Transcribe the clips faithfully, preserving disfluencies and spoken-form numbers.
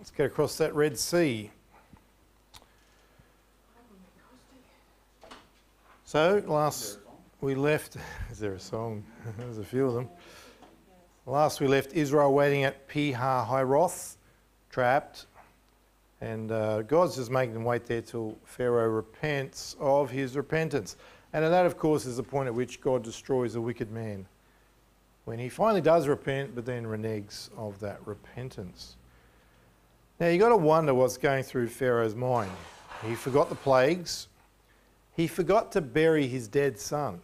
Let's get across that Red Sea. So last we left, is there a song? There's a few of them. Last we left Israel waiting at Pi-Hahiroth, trapped. And uh, God's just making them wait there till Pharaoh repents of his repentance. And that, of course, is the point at which God destroys a wicked man. When he finally does repent, but then reneges of that repentance. Now, you've got to wonder what's going through Pharaoh's mind. He forgot the plagues. He forgot to bury his dead son.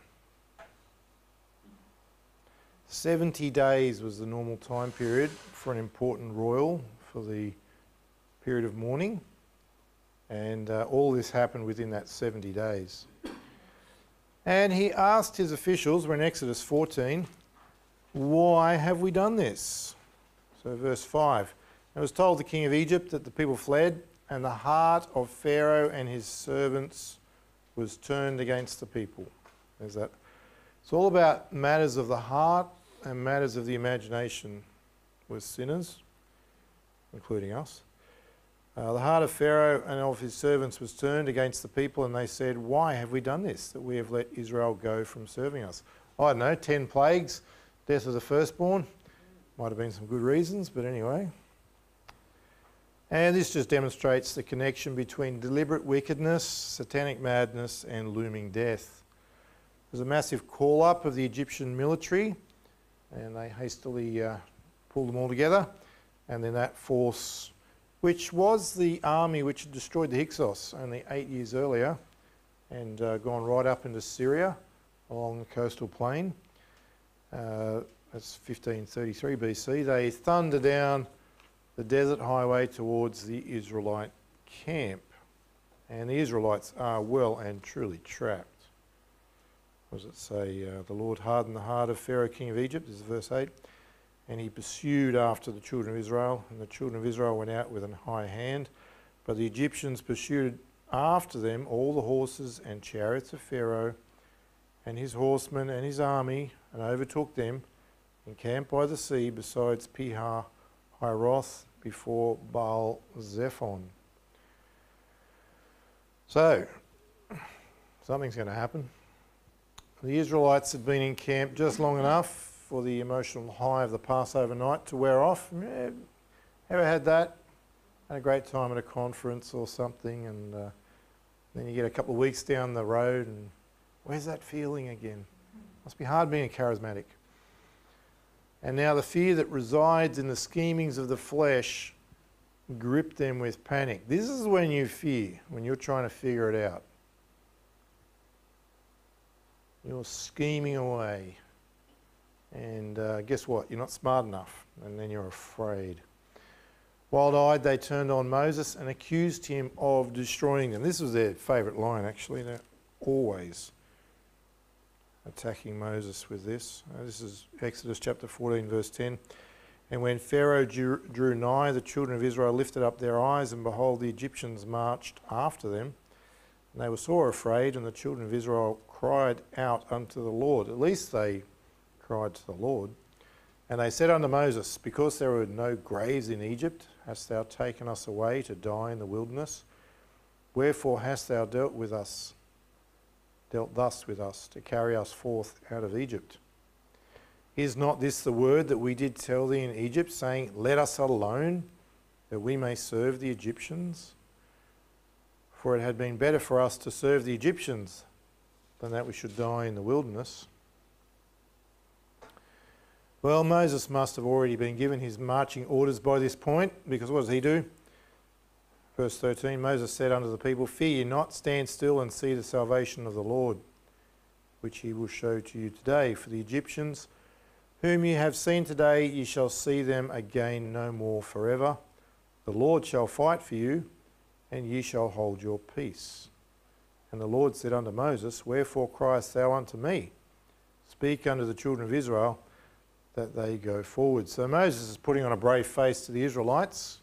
seventy days was the normal time period for an important royal, for the period of mourning. And uh, all this happened within that seventy days. And he asked his officials, we're in Exodus fourteen, why have we done this? So verse five, it was told the king of Egypt that the people fled, and the heart of Pharaoh and his servants was turned against the people. There's that. It's all about matters of the heart and matters of the imagination with sinners, including us. Uh, the heart of Pharaoh and of his servants was turned against the people, and they said, why have we done this, that we have let Israel go from serving us? I don't know, ten plagues, death of the firstborn. Might have been some good reasons, but anyway. And this just demonstrates the connection between deliberate wickedness, satanic madness, and looming death. There's a massive call-up of the Egyptian military, and they hastily uh, pulled them all together, and then that force, which was the army which had destroyed the Hyksos only eight years earlier and uh, gone right up into Syria along the coastal plain. Uh, that's fifteen thirty-three B C. They thunder down the desert highway towards the Israelite camp. And the Israelites are well and truly trapped. What does it say? Uh, the Lord hardened the heart of Pharaoh, king of Egypt, this is verse eight. And he pursued after the children of Israel, and the children of Israel went out with an high hand. But the Egyptians pursued after them all the horses and chariots of Pharaoh, and his horsemen and his army, and overtook them, encamped by the sea, besides Pi-Hahiroth, before Baal-Zephon. So, something's going to happen. The Israelites had been encamped just long enough for the emotional high of the Passover night to wear off. Yeah, ever had that? Had a great time at a conference or something, and uh, then you get a couple of weeks down the road and where's that feeling again? Must be hard being a charismatic. And now the fear that resides in the schemings of the flesh gripped them with panic. This is when you fear, when you're trying to figure it out. You're scheming away. And uh, guess what? You're not smart enough, and then you're afraid. Wild-eyed, they turned on Moses and accused him of destroying them. This was their favourite line, actually. They're always attacking Moses with this. Uh, this is Exodus chapter fourteen, verse ten. And when Pharaoh drew, drew nigh, the children of Israel lifted up their eyes, and behold, the Egyptians marched after them. And they were sore afraid, and the children of Israel cried out unto the Lord. At least they cried to the Lord. And they said unto Moses, because there were no graves in Egypt, hast thou taken us away to die in the wilderness? Wherefore hast thou dealt with us, dealt thus with us, to carry us forth out of Egypt? Is not this the word that we did tell thee in Egypt, saying, let us alone, that we may serve the Egyptians? For it had been better for us to serve the Egyptians than that we should die in the wilderness. Well, Moses must have already been given his marching orders by this point, because what does he do? Verse thirteen, Moses said unto the people, fear ye not, stand still and see the salvation of the Lord, which he will show to you today. For the Egyptians, whom ye have seen today, ye shall see them again no more forever. The Lord shall fight for you, and ye shall hold your peace. And the Lord said unto Moses, wherefore criest thou unto me? Speak unto the children of Israel, that they go forward. So Moses is putting on a brave face to the Israelites,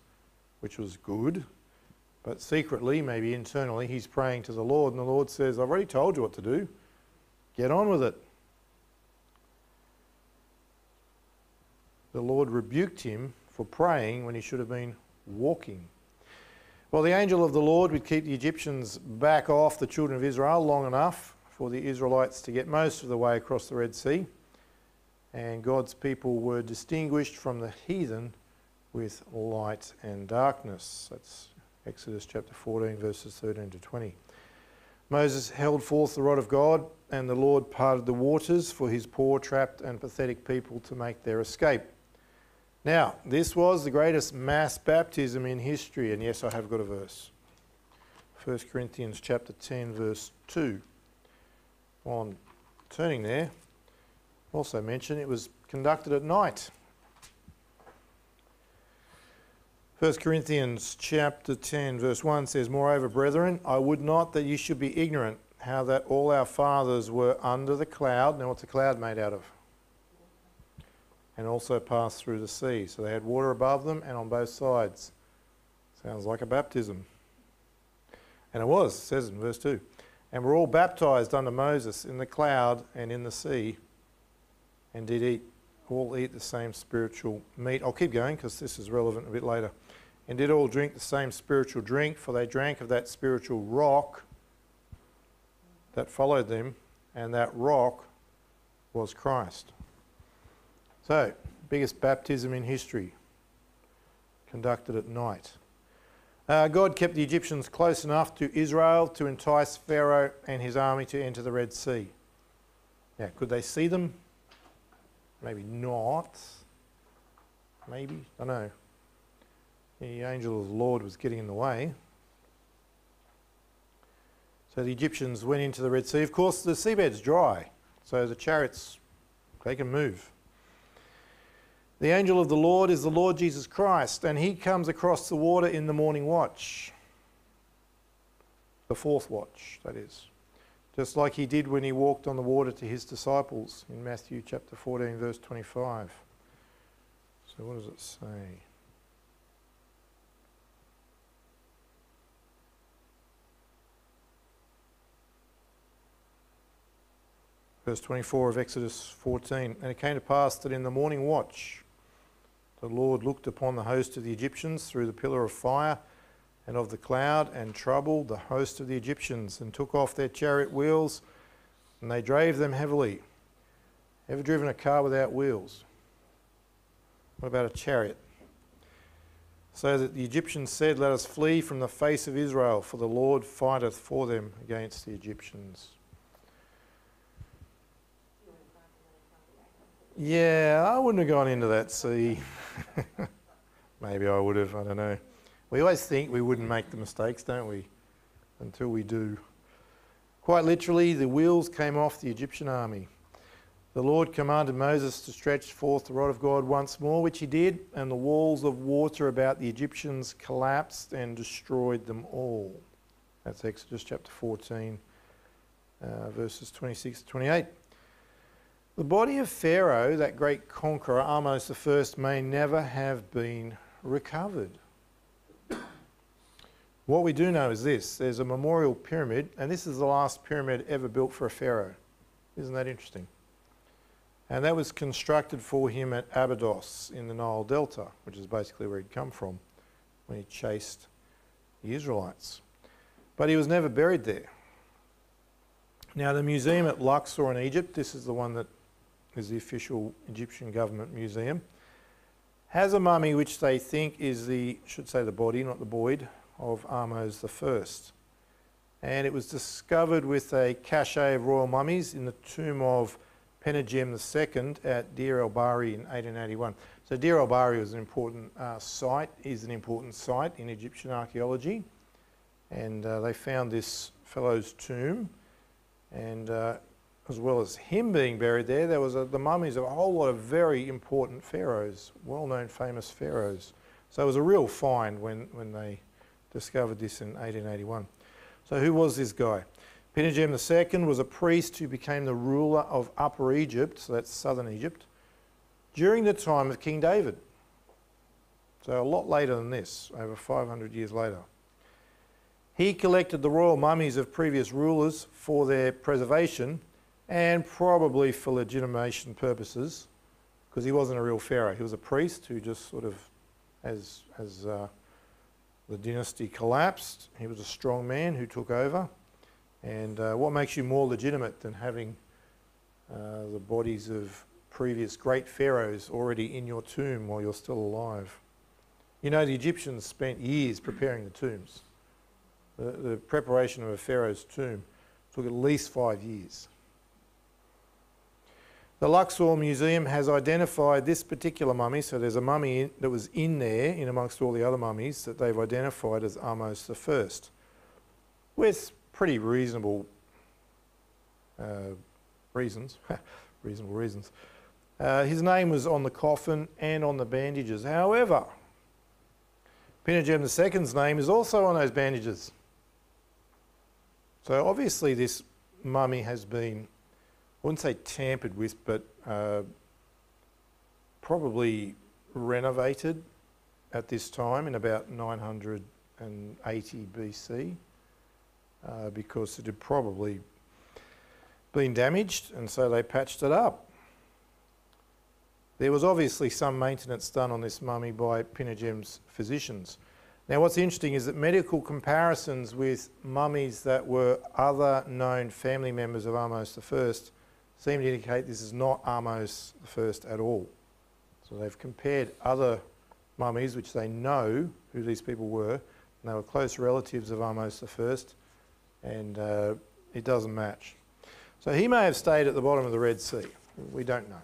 which was good, but secretly, maybe internally, he's praying to the Lord, and the Lord says, I've already told you what to do. Get on with it. The Lord rebuked him for praying when he should have been walking. Well, the angel of the Lord would keep the Egyptians back off the children of Israel long enough for the Israelites to get most of the way across the Red Sea, and God's people were distinguished from the heathen with light and darkness. That's Exodus chapter fourteen, verses thirteen to twenty. Moses held forth the rod of God, and the Lord parted the waters for his poor, trapped and pathetic people to make their escape. Now, this was the greatest mass baptism in history, and yes, I have got a verse. First Corinthians chapter ten, verse two. While I'm turning there, also mention it was conducted at night. First Corinthians chapter ten, verse one says, "Moreover, brethren, I would not that you should be ignorant how that all our fathers were under the cloud." Now, what's a cloud made out of? "And also passed through the sea." So they had water above them and on both sides. Sounds like a baptism. And it was, it says in verse two. "And were all baptized under Moses in the cloud and in the sea, and did eat, all eat the same spiritual meat." I'll keep going because this is relevant a bit later. "And did all drink the same spiritual drink, for they drank of that spiritual rock that followed them, and that rock was Christ." So, biggest baptism in history, conducted at night. Uh, God kept the Egyptians close enough to Israel to entice Pharaoh and his army to enter the Red Sea. Now, could they see them? Maybe not. Maybe, I don't know. The angel of the Lord was getting in the way. So the Egyptians went into the Red Sea. Of course, the seabed's dry, so the chariots, they can move. The angel of the Lord is the Lord Jesus Christ, and he comes across the water in the morning watch. The fourth watch, that is. Just like he did when he walked on the water to his disciples in Matthew chapter fourteen, verse twenty-five. So what does it say? Verse twenty-four of Exodus fourteen. "And it came to pass that in the morning watch, the Lord looked upon the host of the Egyptians through the pillar of fire and of the cloud, and troubled the host of the Egyptians, and took off their chariot wheels, and they drave them heavily." Ever driven a car without wheels? What about a chariot? "So that the Egyptians said, Let us flee from the face of Israel, for the Lord fighteth for them against the Egyptians." Yeah, I wouldn't have gone into that sea. Maybe I would have, I don't know. We always think we wouldn't make the mistakes, don't we? Until we do. "Quite literally, the wheels came off the Egyptian army. The Lord commanded Moses to stretch forth the rod of God once more, which he did, and the walls of water about the Egyptians collapsed and destroyed them all." That's Exodus chapter fourteen, uh, verses twenty-six to twenty-eight. The body of Pharaoh, that great conqueror, Ahmose the First, may never have been recovered. What we do know is this. There's a memorial pyramid, and this is the last pyramid ever built for a pharaoh. Isn't that interesting? And that was constructed for him at Abydos in the Nile Delta, which is basically where he'd come from when he chased the Israelites. But he was never buried there. Now, the museum at Luxor in Egypt, this is the one that is the official Egyptian government museum, has a mummy which they think is the, should say the body, not the void, of Ahmose the First. And it was discovered with a cache of royal mummies in the tomb of Pinedjem the Second at Deir el-Bahri in eighteen eighty-one. So Deir el-Bahri was an important uh, site, is an important site in Egyptian archaeology. And uh, they found this fellow's tomb. And uh, as well as him being buried there, there was a, the mummies of a whole lot of very important pharaohs, well-known famous pharaohs. So it was a real find when, when they discovered this in eighteen eighty-one. So who was this guy? Pinedjem the Second was a priest who became the ruler of Upper Egypt, so that's southern Egypt, during the time of King David. So a lot later than this, over five hundred years later. He collected the royal mummies of previous rulers for their preservation and probably for legitimation purposes, because he wasn't a real pharaoh. He was a priest who just sort of, as, as uh, The dynasty collapsed. He was a strong man who took over. And uh, what makes you more legitimate than having uh, the bodies of previous great pharaohs already in your tomb while you're still alive? You know, the Egyptians spent years preparing the tombs. The, the preparation of a pharaoh's tomb took at least five years. The Luxor Museum has identified this particular mummy, so there's a mummy in, that was in there, in amongst all the other mummies, that they've identified as Ahmose the First, with pretty reasonable uh, reasons. reasonable reasons. Uh, his name was on the coffin and on the bandages. However, Pinedjem the Second's name is also on those bandages. So obviously this mummy has been, I wouldn't say tampered with, but uh, probably renovated at this time in about nine hundred eighty B C, uh, because it had probably been damaged, and so they patched it up. There was obviously some maintenance done on this mummy by Pinedjem's physicians. Now what's interesting is that medical comparisons with mummies that were other known family members of Ahmose the First seem to indicate this is not Ahmose the First at all. So they've compared other mummies, which they know who these people were, and they were close relatives of Ahmose the First, and uh, it doesn't match. So he may have stayed at the bottom of the Red Sea. We don't know.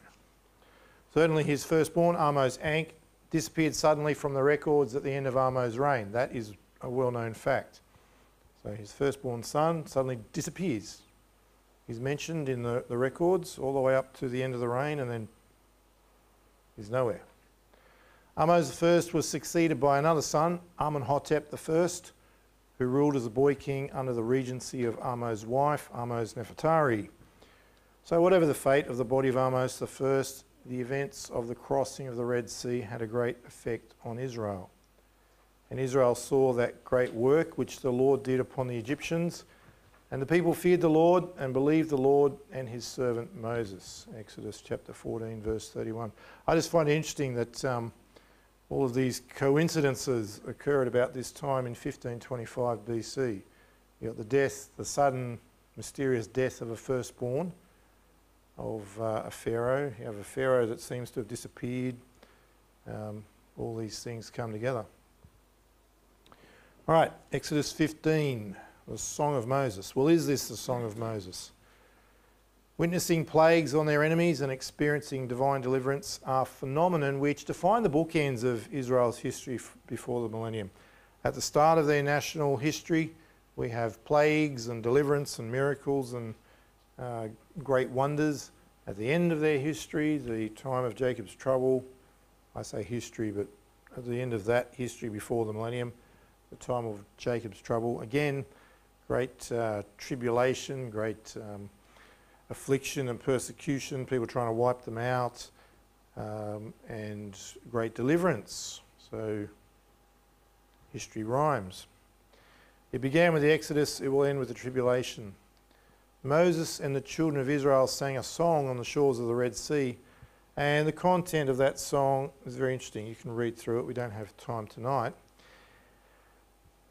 Certainly his firstborn, Ahmose's Ankh, disappeared suddenly from the records at the end of Ahmose's reign. That is a well-known fact. So his firstborn son suddenly disappears. He's mentioned in the, the records all the way up to the end of the reign, and then he's nowhere. Ahmose the First was succeeded by another son, Amenhotep the First, who ruled as a boy king under the regency of Ahmose's wife, Ahmose's Nefertari. So whatever the fate of the body of Ahmose the First, the events of the crossing of the Red Sea had a great effect on Israel. And Israel saw that great work which the Lord did upon the Egyptians, and the people feared the Lord and believed the Lord and his servant Moses. Exodus chapter fourteen verse thirty-one. I just find it interesting that um, all of these coincidences occur at about this time in fifteen twenty-five B C. You've got the death, the sudden mysterious death of a firstborn of uh, a pharaoh. You have a pharaoh that seems to have disappeared. Um, all these things come together. All right, Exodus fifteen. The Song of Moses. Well, is this the Song of Moses? Witnessing plagues on their enemies and experiencing divine deliverance are phenomena which define the bookends of Israel's history before the millennium. At the start of their national history, we have plagues and deliverance and miracles and uh, great wonders. At the end of their history, the time of Jacob's trouble, I say history, but at the end of that history before the millennium, the time of Jacob's trouble, again, great uh, tribulation, great um, affliction and persecution, people trying to wipe them out, um, and great deliverance. So history rhymes. It began with the Exodus, it will end with the tribulation. Moses and the children of Israel sang a song on the shores of the Red Sea, and the content of that song is very interesting. You can read through it, we don't have time tonight.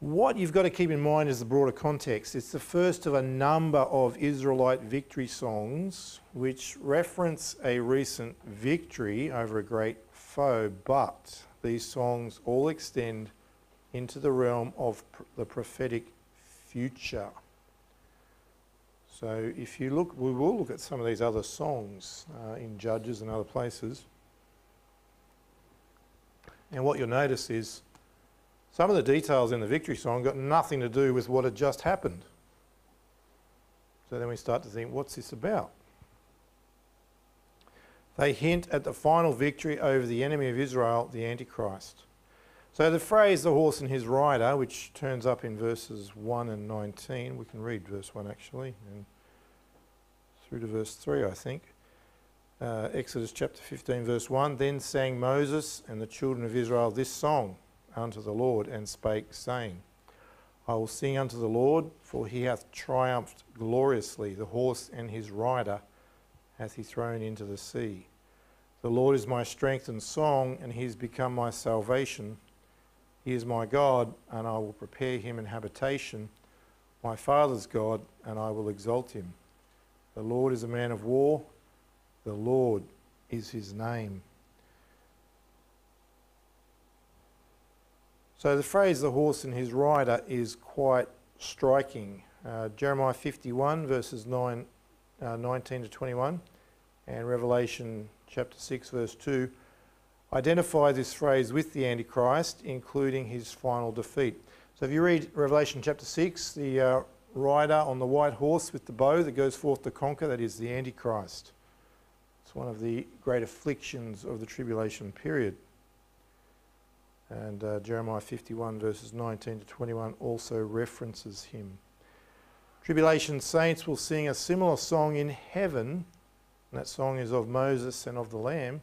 What you've got to keep in mind is the broader context. It's the first of a number of Israelite victory songs which reference a recent victory over a great foe, but these songs all extend into the realm of pr the prophetic future. So if you look, we will look at some of these other songs uh, in Judges and other places. And what you'll notice is some of the details in the victory song got nothing to do with what had just happened. So then we start to think, what's this about? They hint at the final victory over the enemy of Israel, the Antichrist. So the phrase, the horse and his rider, which turns up in verses one and nineteen, we can read verse one actually, and through to verse three, I think. Uh, Exodus chapter fifteen verse one, then sang Moses and the children of Israel this song unto the Lord, and spake, saying, I will sing unto the Lord, for he hath triumphed gloriously. The horse and his rider hath he thrown into the sea. The Lord is my strength and song, and he is become my salvation. He is my God, and I will prepare him an habitation, my father's God, and I will exalt him. The Lord is a man of war. The Lord is his name. So the phrase, the horse and his rider, is quite striking. Uh, Jeremiah fifty-one, verses nine, uh, nineteen to twenty-one, and Revelation chapter six, verse two, identify this phrase with the Antichrist, including his final defeat. So if you read Revelation chapter six, the uh, rider on the white horse with the bow that goes forth to conquer, that is the Antichrist. It's one of the great afflictions of the tribulation period. And uh, Jeremiah fifty-one, verses nineteen to twenty-one, also references him. Tribulation saints will sing a similar song in heaven, and that song is of Moses and of the Lamb,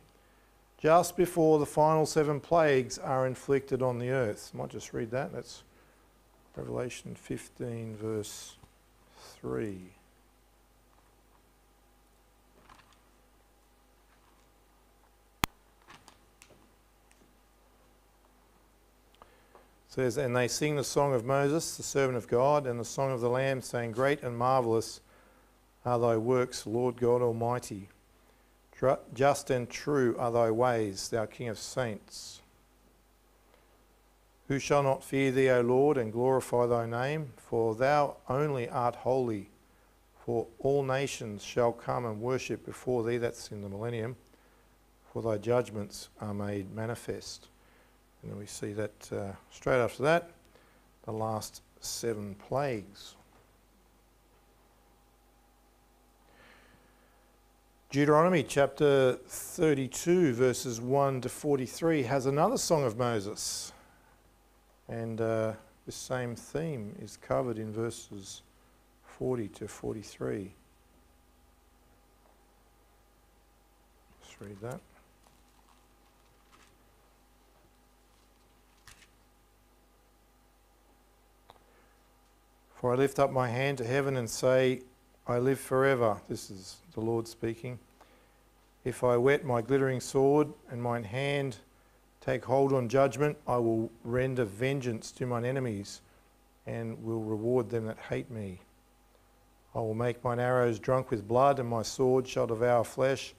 just before the final seven plagues are inflicted on the earth. I might just read that. That's Revelation fifteen, verse three. Says, and they sing the song of Moses, the servant of God, and the song of the Lamb, saying, Great and marvellous are thy works, Lord God Almighty. Just and true are thy ways, thou King of saints. Who shall not fear thee, O Lord, and glorify thy name? For thou only art holy, for all nations shall come and worship before thee. That's in the millennium. For thy judgments are made manifest. And we see that uh, straight after that, the last seven plagues. Deuteronomy chapter thirty-two, verses one to forty-three, has another song of Moses. And uh, the same theme is covered in verses forty to forty-three. Let's read that. For I lift up my hand to heaven and say, I live forever. This is the Lord speaking. If I whet my glittering sword and mine hand take hold on judgment, I will render vengeance to mine enemies and will reward them that hate me. I will make mine arrows drunk with blood, and my sword shall devour flesh,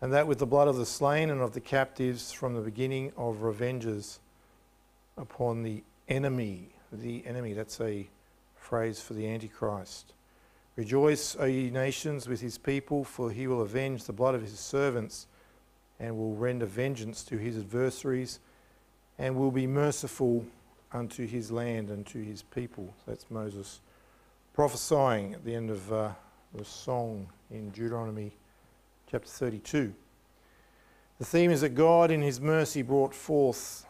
and that with the blood of the slain and of the captives, from the beginning of revenges upon the enemy. The enemy, that's a phrase for the Antichrist. Rejoice, O ye nations, with his people, for he will avenge the blood of his servants and will render vengeance to his adversaries and will be merciful unto his land and to his people. That's Moses prophesying at the end of uh, the song in Deuteronomy chapter thirty-two. The theme is that God in his mercy brought forth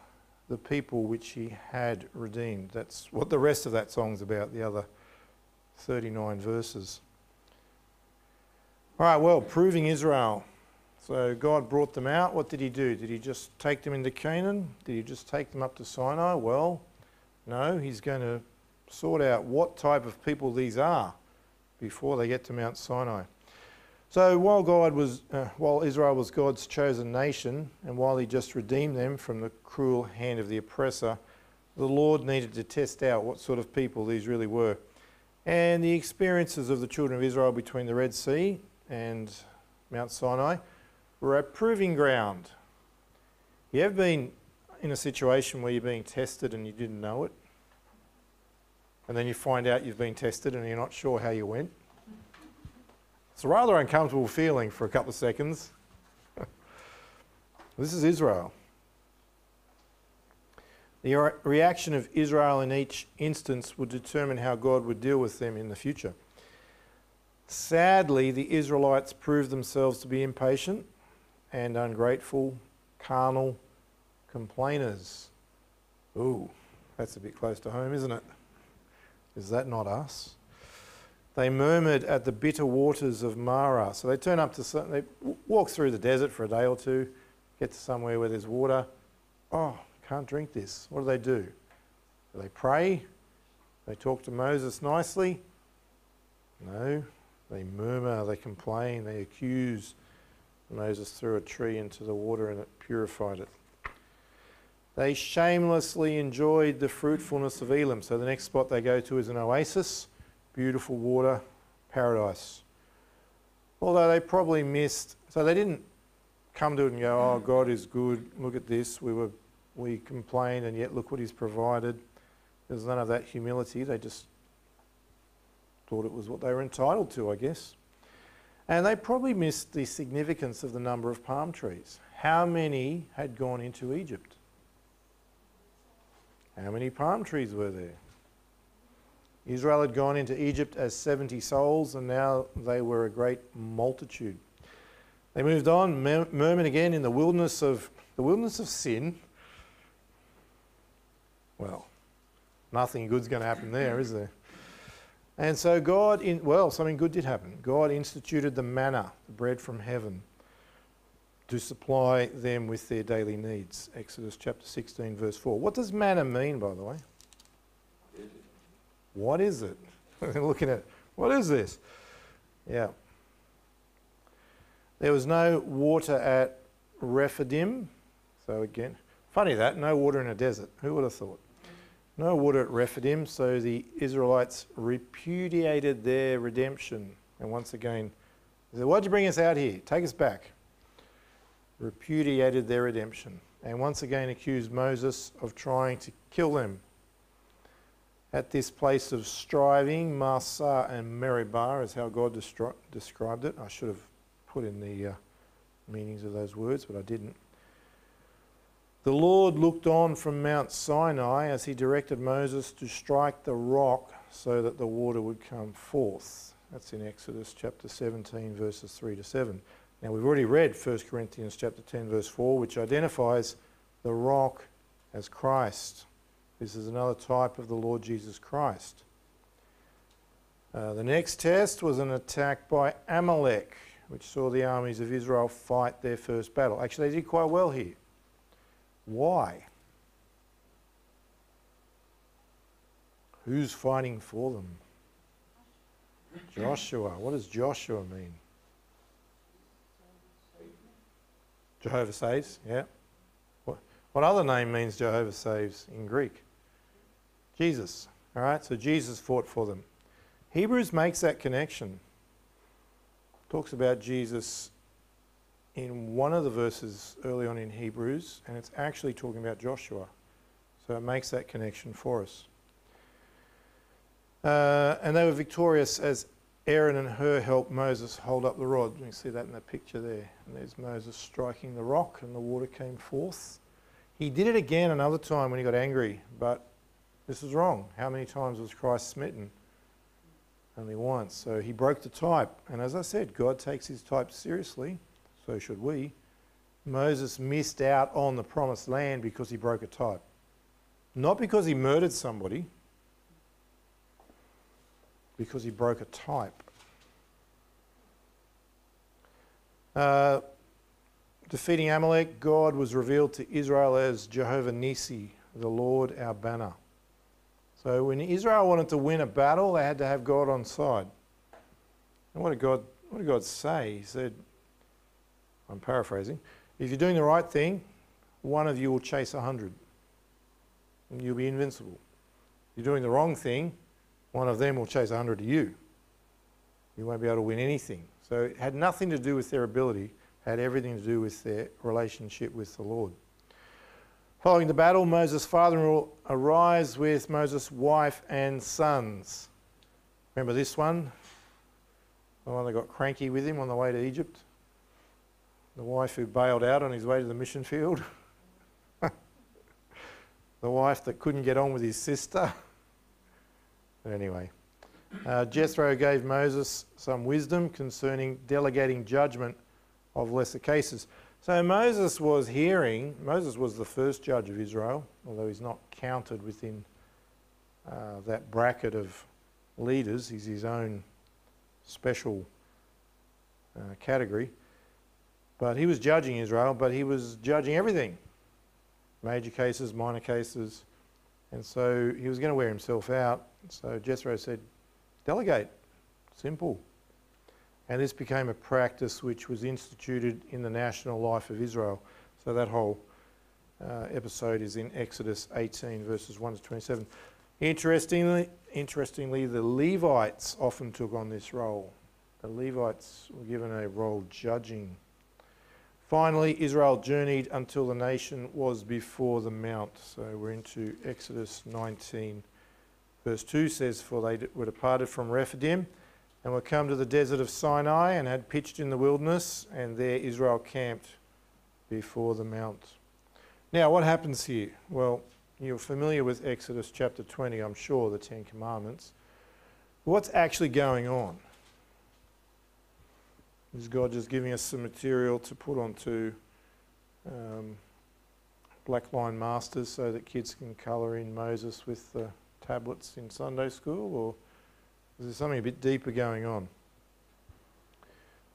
the people which he had redeemed. That's what the rest of that song's about, the other thirty-nine verses. All right, well, proving Israel. So God brought them out. What did he do? Did he just take them into Canaan? Did he just take them up to Sinai? Well, no, he's going to sort out what type of people these are before they get to Mount Sinai. So while God was, uh, while Israel was God's chosen nation, and while he just redeemed them from the cruel hand of the oppressor, the Lord needed to test out what sort of people these really were. And the experiences of the children of Israel between the Red Sea and Mount Sinai were a proving ground. You ever been in a situation where you're being tested and you didn't know it? And then you find out you've been tested and you're not sure how you went? It's a rather uncomfortable feeling for a couple of seconds. This is Israel. The re reaction of Israel in each instance would determine how God would deal with them in the future. Sadly, the Israelites proved themselves to be impatient and ungrateful, carnal complainers. Ooh, that's a bit close to home, isn't it? Is that not us? They murmured at the bitter waters of Marah. So they turn up to, some, they walk through the desert for a day or two, get to somewhere where there's water. Oh, can't drink this. What do they do? They pray. They talk to Moses nicely. No, they murmur, they complain, they accuse. Moses threw a tree into the water and it purified it. They shamelessly enjoyed the fruitfulness of Elim. So the next spot they go to is an oasis, beautiful water, paradise. Although they probably missed, so they didn't come to it and go, oh, God is good, look at this, we were, we complained and yet look what he's provided. There's none of that humility. They just thought it was what they were entitled to, I guess. And they probably missed the significance of the number of palm trees. How many had gone into Egypt? How many palm trees were there? Israel had gone into Egypt as seventy souls, and now they were a great multitude. They moved on, murmuring again in the wilderness of the wilderness of sin. Well, nothing good's going to happen there, is there? And so God, in, well, something good did happen. God instituted the manna, the bread from heaven, to supply them with their daily needs. Exodus chapter sixteen, verse four. What does manna mean, by the way? What is it? Looking at, what is this? Yeah. There was no water at Rephidim. So again, funny that, no water in a desert. Who would have thought? No water at Rephidim, so the Israelites repudiated their redemption. And once again, they said, why'd you bring us out here? Take us back. Repudiated their redemption. And once again accused Moses of trying to kill them. At this place of striving, Massah and Meribah is how God described it. I should have put in the uh, meanings of those words, but I didn't. The Lord looked on from Mount Sinai as he directed Moses to strike the rock so that the water would come forth. That's in Exodus chapter seventeen, verses three to seven. Now we've already read First Corinthians chapter ten, verse four, which identifies the rock as Christ. This is another type of the Lord Jesus Christ. Uh, the next test was an attack by Amalek, which saw the armies of Israel fight their first battle. Actually, they did quite well here. Why? Who's fighting for them? Joshua. What does Joshua mean? Jehovah saves, yeah. What, what other name means Jehovah saves in Greek? Jesus. All right, so Jesus fought for them. Hebrews makes that connection. Talks about Jesus in one of the verses early on in Hebrews, and it's actually talking about Joshua. So it makes that connection for us. Uh, and they were victorious as Aaron and Hur helped Moses hold up the rod. You can see that in the picture there. And there's Moses striking the rock and the water came forth. He did it again another time when he got angry, but this is wrong. How many times was Christ smitten? Only once. So he broke the type. And as I said, God takes his type seriously. So should we. Moses missed out on the promised land because he broke a type. Not because he murdered somebody, because he broke a type. Uh, defeating Amalek, God was revealed to Israel as Jehovah Nisi, the Lord our banner. So when Israel wanted to win a battle, they had to have God on side. And what did God, what did God say? He said, I'm paraphrasing, if you're doing the right thing, one of you will chase a hundred and you'll be invincible. If you're doing the wrong thing, one of them will chase a hundred to you. You won't be able to win anything. So it had nothing to do with their ability, had everything to do with their relationship with the Lord. Following the battle, Moses' father-in-law arrives with Moses' wife and sons. Remember this one? The one that got cranky with him on the way to Egypt? The wife who bailed out on his way to the mission field. The wife that couldn't get on with his sister. But anyway, uh, Jethro gave Moses some wisdom concerning delegating judgment of lesser cases. So Moses was hearing, Moses was the first judge of Israel, although he's not counted within uh, that bracket of leaders. He's his own special uh, category. But he was judging Israel, but he was judging everything. Major cases, minor cases. And so he was going to wear himself out. So Jethro said, delegate. Simple. And this became a practice which was instituted in the national life of Israel. So that whole uh, episode is in Exodus eighteen, verses one to twenty-seven. Interestingly, interestingly, the Levites often took on this role. The Levites were given a role judging. Finally, Israel journeyed until the nation was before the mount. So we're into Exodus nineteen, verse two says, "For they were departed from Rephidim, and were come to the desert of Sinai, and had pitched in the wilderness, and there Israel camped before the mount." Now, what happens here? Well, you're familiar with Exodus chapter twenty, I'm sure, the Ten Commandments. What's actually going on? Is God just giving us some material to put onto um, black line masters so that kids can colour in Moses with the tablets in Sunday school? Or is there something a bit deeper going on?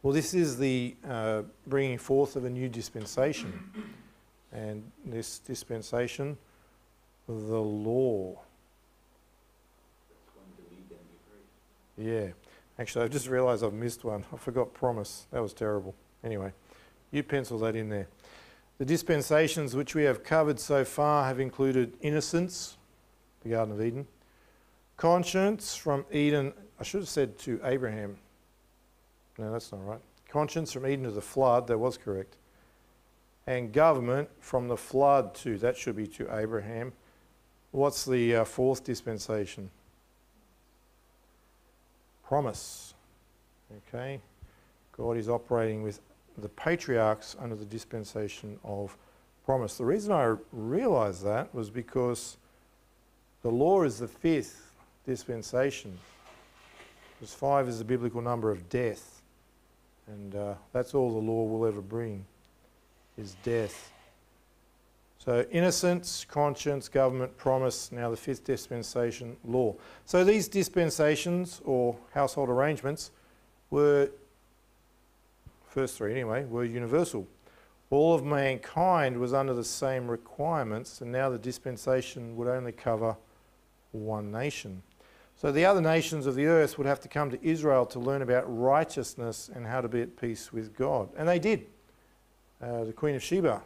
Well, this is the uh, bringing forth of a new dispensation. And this dispensation, the law. Yeah. Actually, I've just realised I've missed one. I forgot promise. That was terrible. Anyway, you pencil that in there. The dispensations which we have covered so far have included innocence, the Garden of Eden, conscience from Eden. I should have said to Abraham. No, that's not right. Conscience from Eden to the flood. That was correct. And government from the flood to, that should be to Abraham. What's the uh, fourth dispensation? Promise. Okay, God is operating with the patriarchs under the dispensation of promise. The reason I realised that was because the law is the fifth dispensation, because five is the biblical number of death, and uh, that's all the law will ever bring, is death. So innocence, conscience, government, promise, now the fifth dispensation, law. So these dispensations, or household arrangements, were, first three anyway, were universal. All of mankind was under the same requirements, and now the dispensation would only cover one nation. So the other nations of the earth would have to come to Israel to learn about righteousness and how to be at peace with God. And they did. Uh, the Queen of Sheba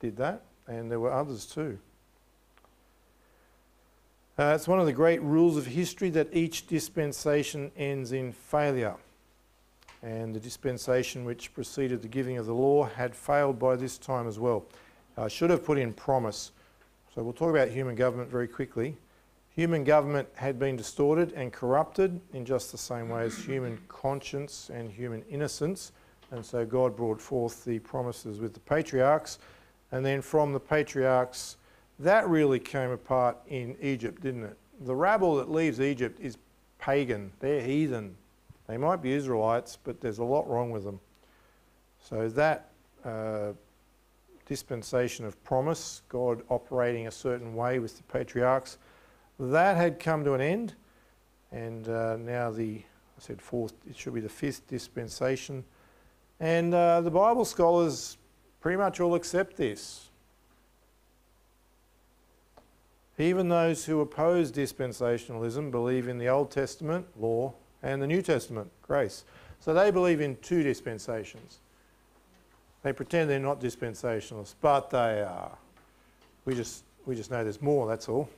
did that. And there were others too. Uh, it's one of the great rules of history that each dispensation ends in failure. And the dispensation which preceded the giving of the law had failed by this time as well. I should have put in promise. So we'll talk about human government very quickly. Human government had been distorted and corrupted in just the same way as human conscience and human innocence. And so God brought forth the promises with the patriarchs. And then from the patriarchs, that really came apart in Egypt, didn't it? The rabble that leaves Egypt is pagan. They're heathen. They might be Israelites, but there's a lot wrong with them. So that uh, dispensation of promise, God operating a certain way with the patriarchs, that had come to an end. And uh, now the, I said fourth, it should be the fifth dispensation. And uh, the Bible scholars pretty much all accept this. Even those who oppose dispensationalism believe in the Old Testament, law, and the New Testament, grace. So they believe in two dispensations. They pretend they're not dispensationalists, but they are. We just, we just know there's more, that's all.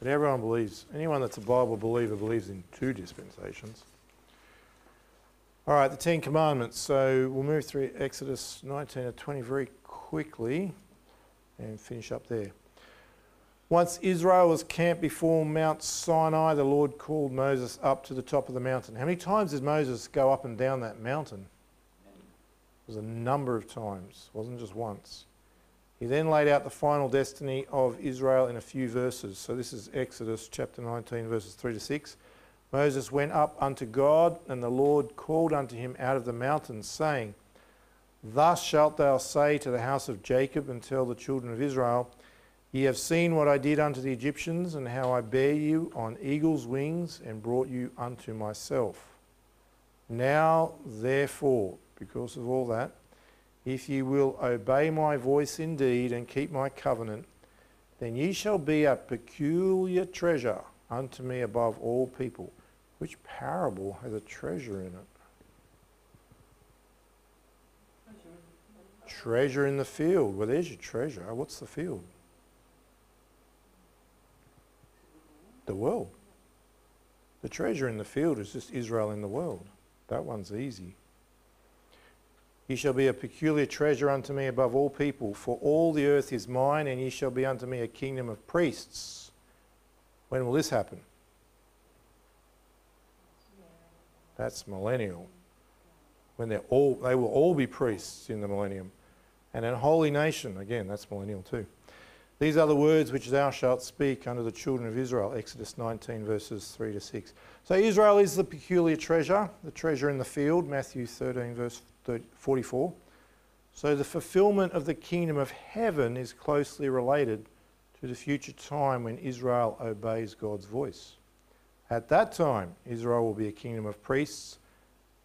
But everyone believes, anyone that's a Bible believer believes in two dispensations. All right, the Ten Commandments. So we'll move through Exodus nineteen to twenty very quickly and finish up there. Once Israel was camped before Mount Sinai, the Lord called Moses up to the top of the mountain. How many times did Moses go up and down that mountain? It was a number of times. It wasn't just once. He then laid out the final destiny of Israel in a few verses. So this is Exodus chapter nineteen, verses three to six. Moses went up unto God, and the Lord called unto him out of the mountain, saying, "Thus shalt thou say to the house of Jacob, and tell the children of Israel, Ye have seen what I did unto the Egyptians, and how I bare you on eagle's wings, and brought you unto myself. Now therefore, because of all that, if ye will obey my voice indeed, and keep my covenant, then ye shall be a peculiar treasure unto me above all people." Which parable has a treasure in it? Treasure in the field. Well, there's your treasure. What's the field? The world. The treasure in the field is just Israel in the world. That one's easy. Ye shall be a peculiar treasure unto me above all people, for all the earth is mine, and ye shall be unto me a kingdom of priests. When will this happen? That's millennial. When they're all, they will all be priests in the millennium. And a holy nation, again, that's millennial too. These are the words which thou shalt speak unto the children of Israel. Exodus nineteen, verses three to six. So Israel is the peculiar treasure, the treasure in the field, Matthew thirteen, verse forty-four. So the fulfillment of the kingdom of heaven is closely related to the future time when Israel obeys God's voice. At that time, Israel will be a kingdom of priests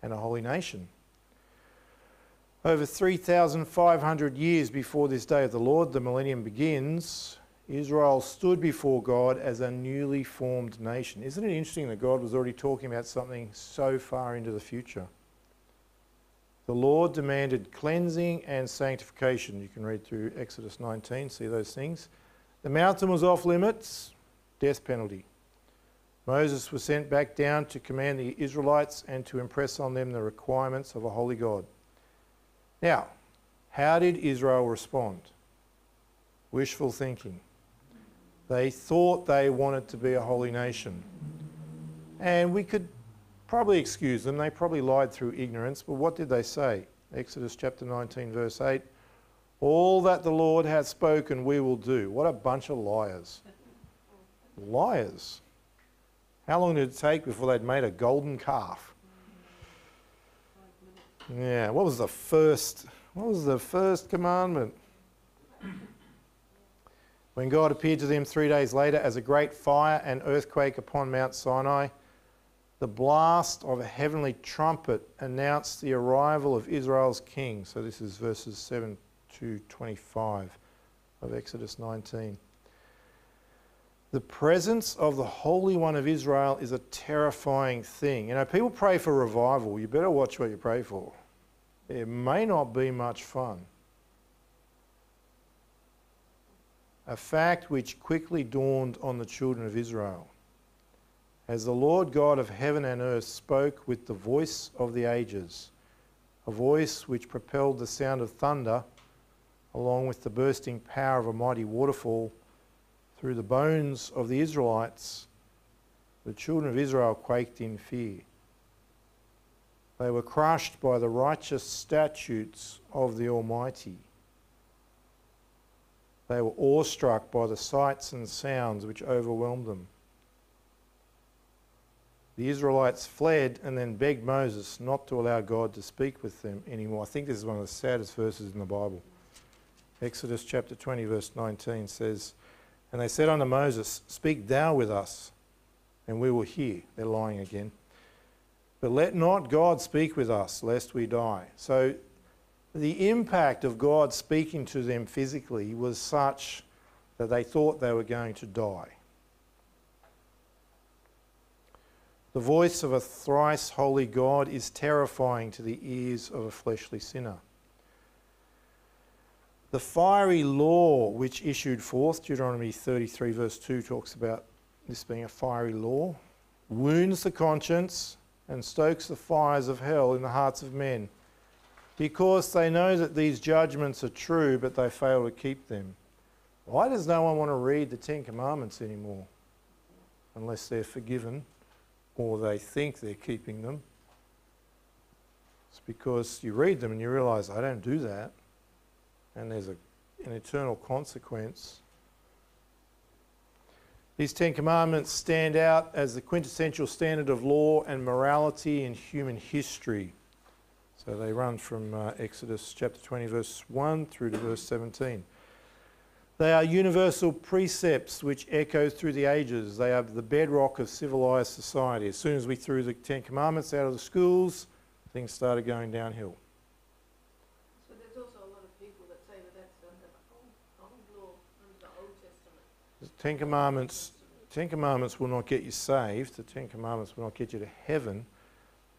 and a holy nation. Over three thousand five hundred years before this day of the Lord, the millennium begins, Israel stood before God as a newly formed nation. Isn't it interesting that God was already talking about something so far into the future? The Lord demanded cleansing and sanctification. You can read through Exodus nineteen, see those things. The mountain was off limits, death penalty. Moses was sent back down to command the Israelites and to impress on them the requirements of a holy God. Now, how did Israel respond? Wishful thinking. They thought they wanted to be a holy nation. And we could probably excuse them. They probably lied through ignorance. But what did they say? Exodus chapter nineteen, verse eight. All that the Lord hath spoken, we will do. What a bunch of liars. Liars. How long did it take before they'd made a golden calf? Yeah, what was the first, what was the first commandment? When God appeared to them three days later as a great fire and earthquake upon Mount Sinai, the blast of a heavenly trumpet announced the arrival of Israel's king. So this is verses seven to twenty-five of Exodus nineteen. The presence of the Holy One of Israel is a terrifying thing. You know, people pray for revival. You better watch what you pray for. It may not be much fun. A fact which quickly dawned on the children of Israel. As the Lord God of heaven and earth spoke with the voice of the ages, a voice which propelled the sound of thunder, along with the bursting power of a mighty waterfall, through the bones of the Israelites, the children of Israel quaked in fear. They were crushed by the righteous statutes of the Almighty. They were awestruck by the sights and sounds which overwhelmed them. The Israelites fled and then begged Moses not to allow God to speak with them anymore. I think this is one of the saddest verses in the Bible. Exodus chapter twenty, verse nineteen says, and they said unto Moses, speak thou with us, and we will hear. They're lying again. But let not God speak with us, lest we die. So the impact of God speaking to them physically was such that they thought they were going to die. The voice of a thrice holy God is terrifying to the ears of a fleshly sinner. The fiery law which issued forth, Deuteronomy thirty-three verse two talks about this being a fiery law, wounds the conscience and stokes the fires of hell in the hearts of men, because they know that these judgments are true, but they fail to keep them. Why does no one want to read the Ten Commandments anymore? Unless they're forgiven or they think they're keeping them. It's because you read them and you realise, I don't do that. And there's a, an eternal consequence. These Ten Commandments stand out as the quintessential standard of law and morality in human history. So they run from uh, Exodus chapter twenty verse one through to verse seventeen. They are universal precepts which echo through the ages. They are the bedrock of civilized society. As soon as we threw the Ten Commandments out of the schools, things started going downhill. Ten Commandments, Ten Commandments will not get you saved. The Ten Commandments will not get you to heaven,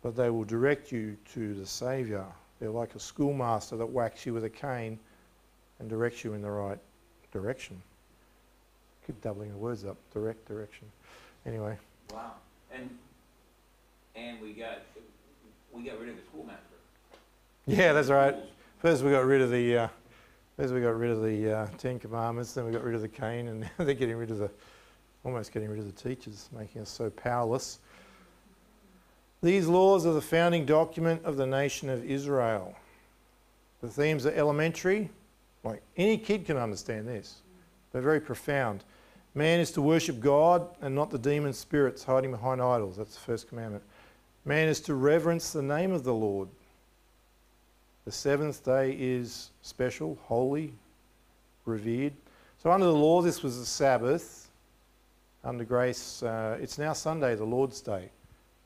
but they will direct you to the Saviour. They're like a schoolmaster that whacks you with a cane and directs you in the right direction. Keep doubling the words up. Direct, direction. Anyway. Wow. And and we got we got rid of the schoolmaster. Yeah, that's right. First we got rid of the uh, first we got rid of the uh, Ten Commandments. Then we got rid of the cane, and now they're getting rid of the almost getting rid of the teachers, making us so powerless. These laws are the founding document of the nation of Israel. The themes are elementary, like any kid can understand this. They're very profound. Man is to worship God and not the demon spirits hiding behind idols. That's the first commandment. Man is to reverence the name of the Lord. The seventh day is special, holy, revered. So under the law, this was the Sabbath. Under grace, uh, it's now Sunday, the Lord's Day.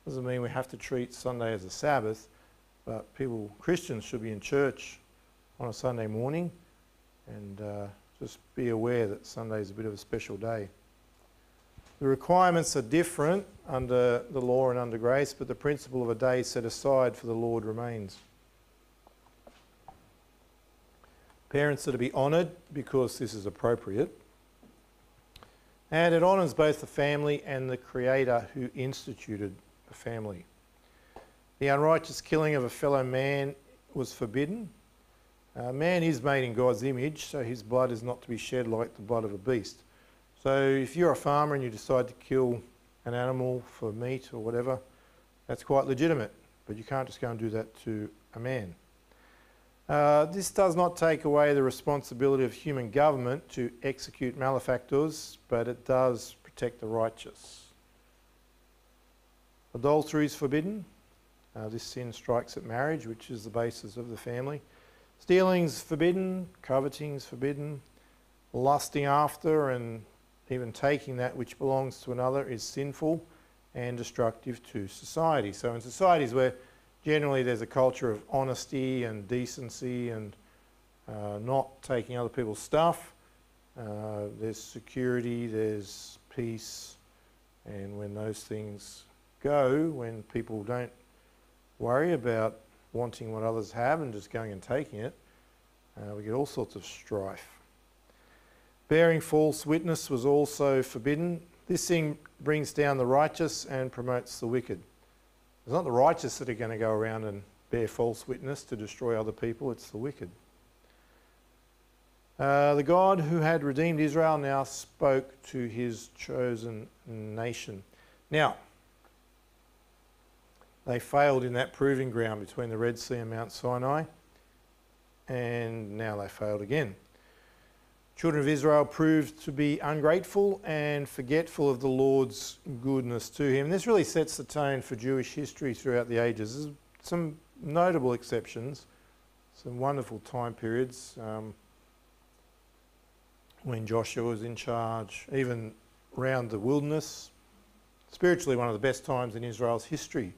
Doesn't mean we have to treat Sunday as a Sabbath, but people, Christians, should be in church on a Sunday morning and uh, just be aware that Sunday is a bit of a special day. The requirements are different under the law and under grace, but the principle of a day set aside for the Lord remains. Parents are to be honoured because this is appropriate. And it honours both the family and the Creator who instituted a family. The unrighteous killing of a fellow man was forbidden. Uh, man is made in God's image, so his blood is not to be shed like the blood of a beast. So if you're a farmer and you decide to kill an animal for meat or whatever, that's quite legitimate, but you can't just go and do that to a man. Uh, this does not take away the responsibility of human government to execute malefactors, but it does protect the righteous. Adultery is forbidden. Uh, this sin strikes at marriage, which is the basis of the family. Stealing is forbidden. Coveting is forbidden. Lusting after and even taking that which belongs to another is sinful and destructive to society. So in societies where generally there's a culture of honesty and decency and uh, not taking other people's stuff, uh, there's security, there's peace, and when those things go, when people don't worry about wanting what others have and just going and taking it, uh, we get all sorts of strife. Bearing false witness was also forbidden. This thing brings down the righteous and promotes the wicked. It's not the righteous that are going to go around and bear false witness to destroy other people, it's the wicked. Uh, the God who had redeemed Israel now spoke to his chosen nation. Now, they failed in that proving ground between the Red Sea and Mount Sinai, and now they failed again. Children of Israel proved to be ungrateful and forgetful of the Lord's goodness to him. This really sets the tone for Jewish history throughout the ages. There's some notable exceptions, some wonderful time periods um, when Joshua was in charge, even around the wilderness. Spiritually, one of the best times in Israel's history.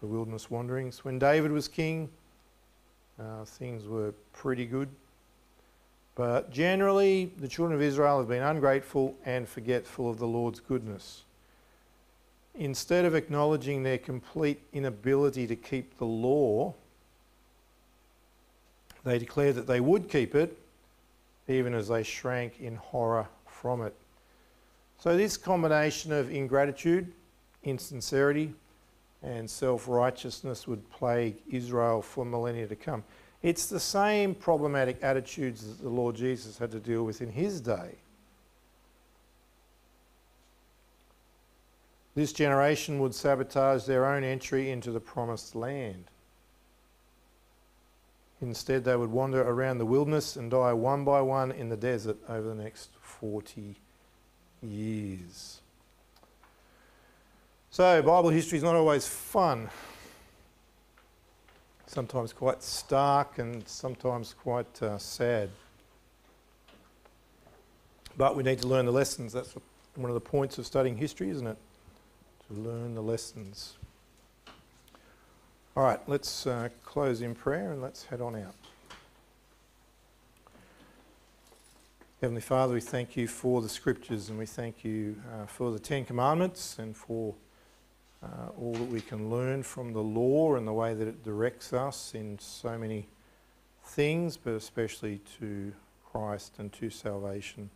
The wilderness wanderings. When David was king, uh, things were pretty good. But generally, the children of Israel have been ungrateful and forgetful of the Lord's goodness. Instead of acknowledging their complete inability to keep the law, they declared that they would keep it, even as they shrank in horror from it. So this combination of ingratitude, insincerity, and self-righteousness would plague Israel for millennia to come. It's the same problematic attitudes that the Lord Jesus had to deal with in his day. This generation would sabotage their own entry into the promised land. Instead, they would wander around the wilderness and die one by one in the desert over the next forty years. So, Bible history is not always fun. Sometimes quite stark and sometimes quite uh, sad. But we need to learn the lessons. That's one of the points of studying history, isn't it? To learn the lessons. All right, let's uh, close in prayer and let's head on out. Heavenly Father, we thank you for the scriptures and we thank you uh, for the Ten Commandments and for uh, all that we can learn from the law and the way that it directs us in so many things, but especially to Christ and to salvation.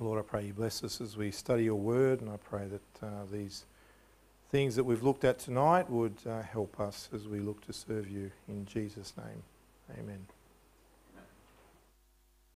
Lord, I pray you bless us as we study your word, and I pray that uh, these things that we've looked at tonight would uh, help us as we look to serve you. In Jesus' name, amen.